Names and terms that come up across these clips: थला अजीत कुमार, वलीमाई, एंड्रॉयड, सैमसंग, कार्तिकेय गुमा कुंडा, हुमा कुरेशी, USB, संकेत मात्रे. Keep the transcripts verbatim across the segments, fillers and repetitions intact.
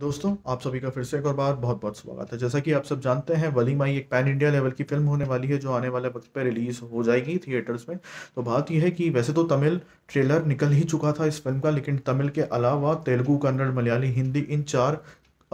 दोस्तों आप सभी का फिर से एक और बार बहुत बहुत स्वागत है। जैसा कि आप सब जानते हैं, वलीमाई एक पैन इंडिया लेवल की फिल्म होने वाली है जो आने वाले वक्त पे रिलीज़ हो जाएगी थिएटर्स में। तो बात यह है कि वैसे तो तमिल ट्रेलर निकल ही चुका था इस फिल्म का, लेकिन तमिल के अलावा तेलुगू, कन्नड़, मलयाली, हिंदी इन चार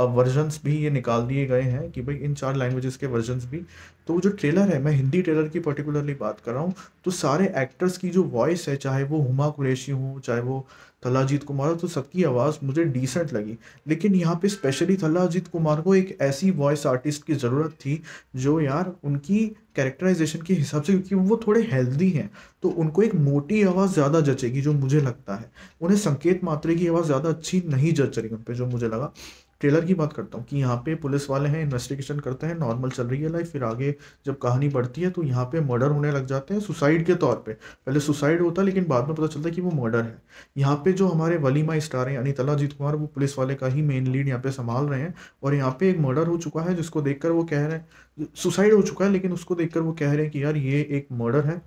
वर्जन्स भी ये निकाल दिए गए हैं कि भाई इन चार लैंग्वेजेस के वर्जन्स भी। तो जो ट्रेलर है, मैं हिंदी ट्रेलर की पर्टिकुलरली बात कर रहा हूँ, तो सारे एक्टर्स की जो वॉइस है, चाहे वो हुमा कुरेशी हो, चाहे वो थला अजीत कुमार हो, तो सबकी आवाज़ मुझे डिसेंट लगी। लेकिन यहाँ पे स्पेशली थला अजीत कुमार को एक ऐसी वॉइस आर्टिस्ट की ज़रूरत थी जो यार उनकी कैरेक्टराइजेशन के हिसाब से, क्योंकि वो थोड़े हेल्दी हैं तो उनको एक मोटी आवाज़ ज़्यादा जचेगी जो मुझे लगता है। उन्हें संकेत मात्रे की आवाज़ ज़्यादा अच्छी नहीं जच रही उन पर, जो मुझे लगा। ट्रेलर की बात करता हूँ कि यहाँ पे पुलिस वाले हैं, इन्वेस्टिगेशन करते हैं, नॉर्मल चल रही है लाइफ। फिर आगे जब कहानी बढ़ती है तो यहाँ पे मर्डर होने लग जाते हैं सुसाइड के तौर पे। पहले सुसाइड होता है लेकिन बाद में पता चलता है कि वो मर्डर है। यहाँ पे जो हमारे वलीमाई स्टार हैं यानी थला अजीत कुमार, वो पुलिस वाले का ही मेन लीड यहाँ पे संभाल रहे हैं। और यहाँ पे एक मर्डर हो चुका है जिसको देख कर वो कह रहे हैं, सुसाइड हो चुका है लेकिन उसको देख कर वो कह रहे हैं कि यार ये एक मर्डर है।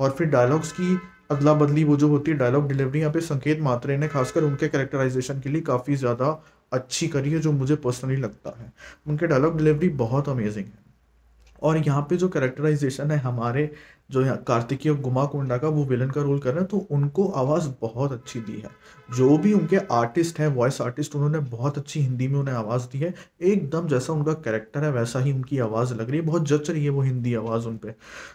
और फिर डायलॉग्स की अदला बदली वो जो होती है, डायलॉग डिलीवरी यहाँ पे संकेत मात्रे ने खासकर उनके कैरेक्टराइजेशन के लिए काफ़ी ज़्यादा अच्छी करी है जो मुझे पर्सनली लगता है। उनके डायलॉग डिलीवरी बहुत अमेजिंग है। और यहाँ पे जो कैरेक्टराइजेशन है हमारे जो कार्तिकेय गुमा कुंडा का, वो विलन का रोल कर रहे हैं, तो उनको आवाज़ बहुत अच्छी दी है। जो भी उनके आर्टिस्ट हैं, वॉइस आर्टिस्ट, उन्होंने बहुत अच्छी हिंदी में उन्हें आवाज़ दी है। एकदम जैसा उनका कैरेक्टर है वैसा ही उनकी आवाज़ लग रही है, बहुत जच रही है वो हिंदी आवाज़ उन पर।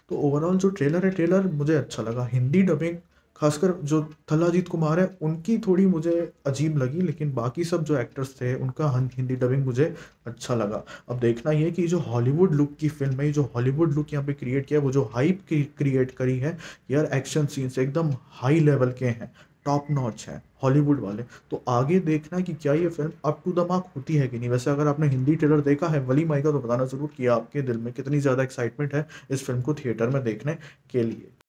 तो ओवरऑल जो ट्रेलर है, ट्रेलर मुझे अच्छा लगा। हिंदी डबिंग खासकर जो थला अजीत कुमार है उनकी थोड़ी मुझे अजीब लगी, लेकिन बाकी सब जो एक्टर्स थे उनका हिंदी डबिंग मुझे अच्छा लगा। अब देखना ये कि जो हॉलीवुड लुक की फिल्म है, जो हॉलीवुड लुक यहाँ पे क्रिएट किया है, वो जो हाइप क्रिएट करी है यार, एक्शन सीन्स एकदम हाई लेवल के हैं, टॉप नॉच है हॉलीवुड वाले। तो आगे देखना कि क्या ये film up to the mark होती है कि नहीं। वैसे अगर आपने हिंदी ट्रेलर देखा है वलीमाई का तो बताना ज़रूर कि आपके दिल में कितनी ज़्यादा एक्साइटमेंट है इस फिल्म को थिएटर में देखने के लिए।